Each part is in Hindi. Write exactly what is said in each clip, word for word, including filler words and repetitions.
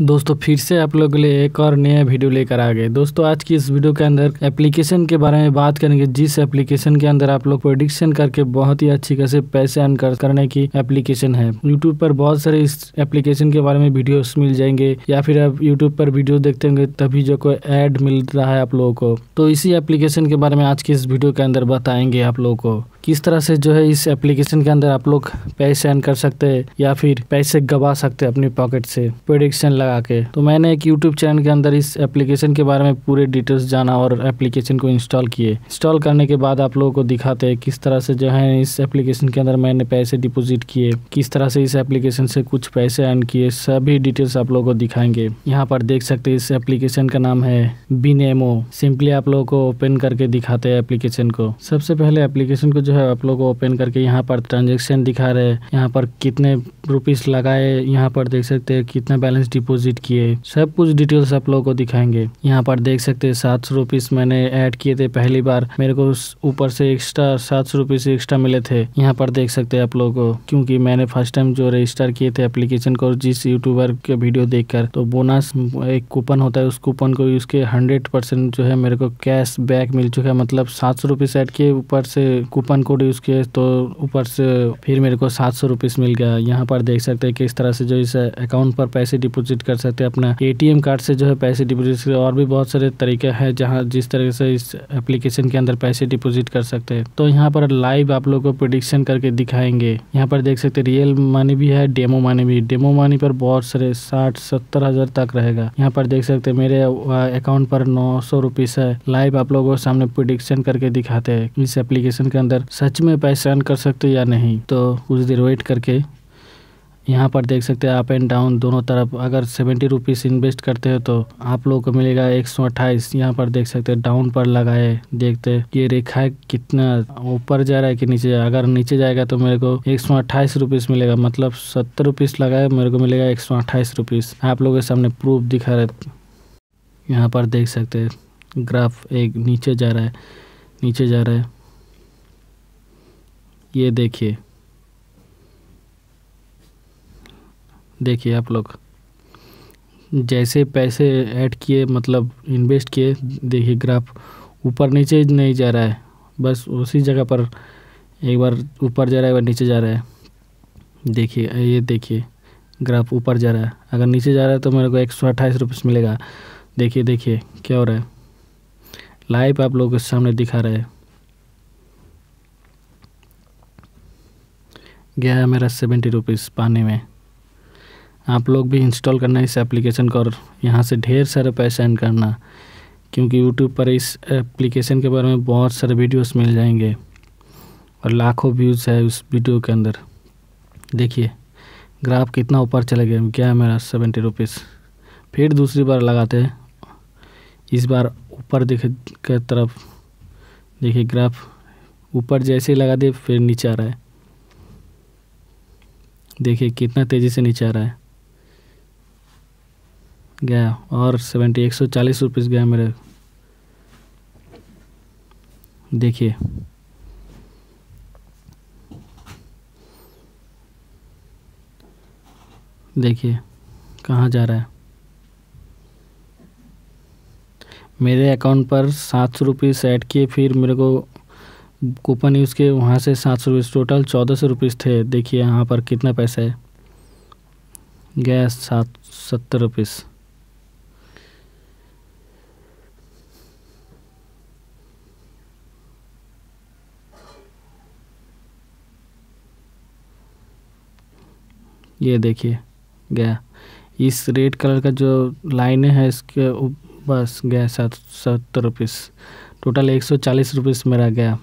दोस्तों फिर से आप लोगों के लिए एक और नया वीडियो लेकर आ गए। दोस्तों आज की इस वीडियो के अंदर एप्लीकेशन के बारे में बात करेंगे, जिस एप्लीकेशन के अंदर आप लोग प्रेडिक्शन करके बहुत ही अच्छी खासी पैसे अर्न करने की एप्लीकेशन है। यूट्यूब पर बहुत सारे इस एप्लीकेशन के बारे में वीडियोस मिल जाएंगे, या फिर आप यूट्यूब पर वीडियो देखते होंगे तभी जो कोई ऐड मिल रहा है आप लोगों को। तो इसी एप्लीकेशन के बारे में आज की इस वीडियो के अंदर बताएंगे आप लोगों को किस तरह से जो है इस एप्लीकेशन के अंदर आप लोग पैसे अर्न कर सकते हैं या फिर पैसे गवा सकते हैं अपनी पॉकेट से प्रेडिक्शन लगा के। तो मैंने एक यूट्यूब चैनल के अंदर इस एप्लीकेशन के बारे में पूरे डिटेल्स जाना और एप्लीकेशन को इंस्टॉल किए। इंस्टॉल करने के बाद आप लोगों को दिखाते हैं किस तरह से जो है इस एप्लीकेशन के अंदर मैंने पैसे डिपोजिट किए, किस तरह से इस एप्लीकेशन से कुछ पैसे अर्न किए, सभी डिटेल्स आप लोगों को दिखाएंगे। यहाँ पर देख सकते हैं इस एप्लीकेशन का नाम है बेनामो सिंपली। आप लोगों को ओपन करके दिखाते हैं एप्लीकेशन को। सबसे पहले एप्लीकेशन को जो है आप लोगों को ओपन करके यहाँ पर ट्रांजेक्शन दिखा रहे हैं, यहाँ पर कितने रुपीस लगाए, यहाँ पर देख सकते हैं कितना बैलेंस डिपॉजिट किए, सब कुछ डिटेल्स आप लोगों को दिखाएंगे। यहाँ पर देख सकते हैं सात सौ रुपीस मैंने ऐड किए थे पहली बार, मेरे को ऊपर से एक्स्ट्रा सात सौ रुपीस एक्स्ट्रा मिले थे। यहाँ पर देख सकते हैं आप लोगों को, क्योंकि मैंने फर्स्ट टाइम जो रजिस्टर किए थे एप्लीकेशन को जिस यूट्यूबर के वीडियो देख कर, तो बोनस एक कूपन होता है, उस कूपन को उसके हंड्रेड परसेंट जो है मेरे को कैश बैक मिल चुका है। मतलब सात सौ रुपीस ऐड किए, ऊपर से कूपन कोड यूज किए तो ऊपर से फिर मेरे को सात सौ रुपीस मिल गया। यहाँ पर देख सकते हैं किस तरह से जो इस अकाउंट पर पैसे डिपॉजिट कर सकते हैं, अपना एटीएम कार्ड से जो है पैसे डिपॉजिट। और भी बहुत सारे तरीके हैं जहाँ जिस तरह से इस एप्लीकेशन के अंदर पैसे डिपॉजिट कर सकते हैं। तो यहाँ पर लाइव आप लोग को प्रेडिक्शन करके दिखाएंगे। यहाँ पर देख सकते रियल मनी भी है, डेमो मनी भी। डेमो मनी पर बहुत सारे साठ सत्तर हजार तक रहेगा। यहाँ पर देख सकते मेरे अकाउंट पर नौ सौ रुपीस है। लाइव आप लोगों को सामने प्रेडिक्शन करके दिखाते हैं इस एप्लीकेशन के अंदर सच में पैसे अर्न कर सकते या नहीं। तो कुछ देर वेट करके यहाँ पर देख सकते हैं अप एंड डाउन दोनों तरफ। अगर सेवेंटी रुपीस इन्वेस्ट करते हो तो आप लोगों को मिलेगा एक सौ अट्ठाईस। यहाँ पर देख सकते हैं डाउन पर लगाए, देखते हैं ये रेखा कितना ऊपर जा रहा है कि नीचे। अगर नीचे जाएगा तो मेरे को एक सौ अट्ठाईस रुपीस मिलेगा। मतलब सत्तर रुपीस लगाए, मेरे को मिलेगा एक सौ अट्ठाईस रुपीस। आप लोगों के सामने प्रूफ दिखा रहे। यहाँ पर देख सकते हैं ग्राफ एक नीचे जा रहा है, नीचे जा रहा है, ये देखिए देखिए आप लोग जैसे पैसे ऐड किए मतलब इन्वेस्ट किए, देखिए ग्राफ ऊपर नीचे नहीं जा रहा है, बस उसी जगह पर एक बार ऊपर जा रहा है, एक बार नीचे जा रहा है। देखिए ये देखिए ग्राफ ऊपर जा रहा है। अगर नीचे जा रहा है तो मेरे को एक सौ अट्ठाईस रुपये मिलेगा। देखिए देखिए क्या हो रहा है, लाइव आप लोगों के सामने दिखा रहे हैं। गया है मेरा सेवेंटी रुपीज़ पानी में। आप लोग भी इंस्टॉल करना इस एप्लीकेशन को और यहाँ से ढेर सारे पैसे अर्न करना, क्योंकि यूट्यूब पर इस एप्लीकेशन के बारे में बहुत सारे वीडियोस मिल जाएंगे और लाखों व्यूज़ है उस वीडियो के अंदर। देखिए ग्राफ कितना ऊपर चले गए। गया है मेरा सेवेंटी रुपीज़। फिर दूसरी बार लगाते हैं, इस बार ऊपर देखे के तरफ। देखिए ग्राफ ऊपर जैसे ही लगा दिए फिर नीचे आ रहा है। देखिए कितना तेज़ी से नीचे आ रहा है। गया और सेवेंटी एक सौ चालीस रुपीज़ गया मेरे। देखिए देखिए कहाँ जा रहा है। मेरे अकाउंट पर सात सौ रुपीज़ ऐड किए, फिर मेरे को कूपन यूज़ के वहाँ से सात सौ रुपीज़, टोटल चौदह सौ रुपीज़ थे। देखिए यहाँ पर कितना पैसा है, गया सात सत्तर रुपीज़। ये देखिए गया इस रेड कलर का जो लाइनें है इसके बस गया सात सत्तर रुपीज़, टोटल एक सौ चालीस रुपीज़ मेरा गया।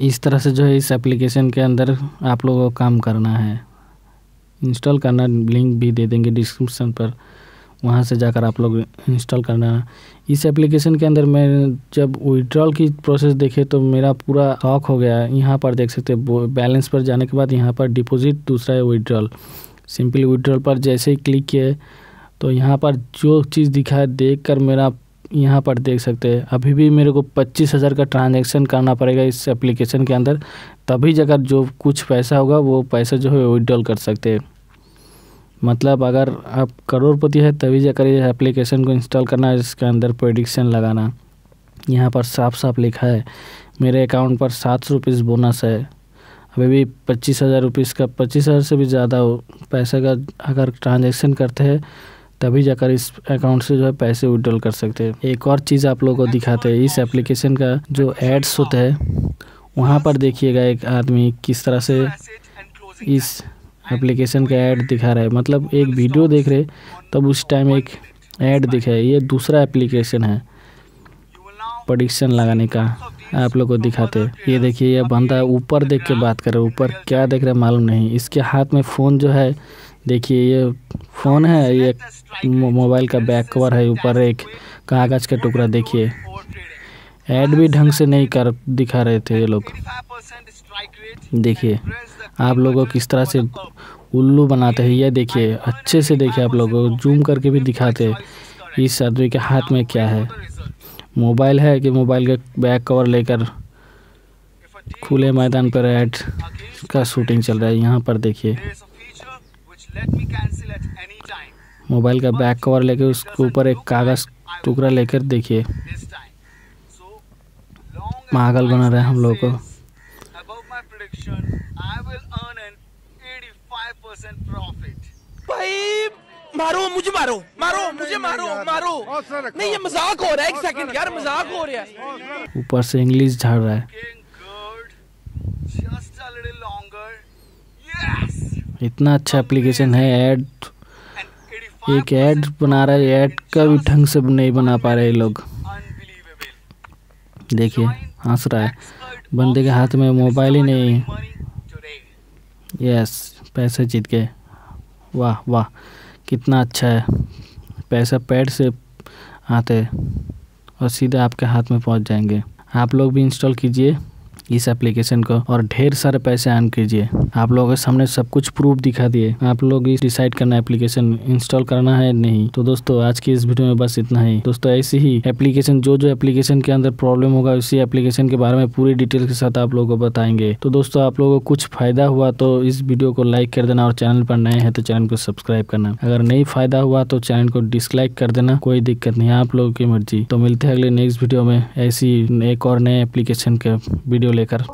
इस तरह से जो है इस एप्लीकेशन के अंदर आप लोगों को काम करना है, इंस्टॉल करना। लिंक भी दे देंगे डिस्क्रिप्शन पर, वहां से जाकर आप लोग इंस्टॉल करना। इस एप्लीकेशन के अंदर मैं जब विड्रॉल की प्रोसेस देखे तो मेरा पूरा शॉक हो गया। यहाँ पर देख सकते हैं बैलेंस पर जाने के बाद यहाँ पर डिपॉजिट, दूसरा है विड्रॉल। सिंपली विड्रॉल पर जैसे ही क्लिक किए तो यहाँ पर जो चीज़ दिखा देख कर मेरा यहाँ पर देख सकते हैं अभी भी मेरे को पच्चीस हज़ार का ट्रांजैक्शन करना पड़ेगा इस एप्लीकेशन के अंदर, तभी जाकर जो कुछ पैसा होगा वो पैसा जो है विड्रॉल कर सकते हैं। मतलब अगर आप करोड़पति है तभी जाकर ये एप्लीकेशन को इंस्टॉल करना, इसके अंदर प्रेडिक्शन लगाना। यहाँ पर साफ साफ लिखा है मेरे अकाउंट पर सात सौ रुपीज़ बोनस है, अभी भी पच्चीस हज़ार रुपीज़ का पच्चीस हज़ार से भी ज़्यादा पैसे का अगर ट्रांजैक्शन करते हैं तभी जाकर इस अकाउंट से जो है पैसे विड्रॉल कर सकते हैं। एक और चीज़ आप लोगों को दिखाते हैं इस एप्लीकेशन का जो एड्स होता है, वहाँ पर देखिएगा एक आदमी किस तरह से इस एप्लीकेशन का ऐड दिखा रहा है। मतलब एक वीडियो देख रहे तब उस टाइम एक ऐड दिखा है, ये दूसरा एप्लीकेशन है प्रेडिक्शन लगाने का, आप लोगों को दिखाते हैं। ये देखिए यह बंदा ऊपर देख के बात कर रहा है, ऊपर क्या देख रहा है मालूम नहीं, इसके हाथ में फ़ोन जो है, देखिए ये फ़ोन है, ये मोबाइल का बैक कवर है, ऊपर एक कागज़ का टुकड़ा, देखिए ऐड भी ढंग से नहीं कर दिखा रहे थे ये लोग। देखिए आप लोगों को किस तरह से उल्लू बनाते हैं, ये देखिए अच्छे से देखिए, आप लोगों को जूम करके भी दिखाते हैं इस आदमी के हाथ में क्या है, मोबाइल है कि मोबाइल का बैक कवर लेकर खुले मैदान पर ऐड का शूटिंग चल रहा है। यहाँ पर देखिए मोबाइल का बैक कवर लेकर उसके ऊपर एक कागज़ टुकड़ा लेकर देखिए पागल बना रहे हैं हम लोग को। भाई मारो मुझे, मारो मारो मुझे, मारो मारो नहीं, ये मजाक हो रहा है, एक सेकंड यार मजाक हो रहा है। ऊपर से इंग्लिश झाड़ रहा है, इतना अच्छा एप्लीकेशन है, ऐड एक ऐड बना रहा है, ऐड का भी ढंग से नहीं बना पा रहे लोग। देखिए हंस रहा है, बंदे के हाथ में मोबाइल ही नहीं। यस पैसे जीत गए, वाह वाह कितना अच्छा है, पैसा पैड से आते और सीधे आपके हाथ में पहुंच जाएंगे। आप लोग भी इंस्टॉल कीजिए इस एप्लीकेशन को और ढेर सारे पैसे अर्न कीजिए। आप लोगों के सामने सब कुछ प्रूफ दिखा दिए, आप लोग इस डिसाइड करना एप्लीकेशन इंस्टॉल करना है नहीं। तो दोस्तों आज की इस वीडियो में बस इतना ही। दोस्तों ऐसी ही एप्लीकेशन जो जो एप्लीकेशन के अंदर प्रॉब्लम होगा उसी एप्लीकेशन के बारे में पूरी डिटेल के साथ आप लोगों को बताएंगे। तो दोस्तों आप लोगों को कुछ फायदा हुआ तो इस वीडियो को लाइक कर देना और चैनल पर नए हैं तो चैनल को सब्सक्राइब करना। अगर नहीं फायदा हुआ तो चैनल को डिसलाइक कर देना, कोई दिक्कत नहीं, आप लोगों की मर्जी। तो मिलते हैं अगले नेक्स्ट वीडियो में ऐसी एक और नए एप्लीकेशन के वीडियो लेकर।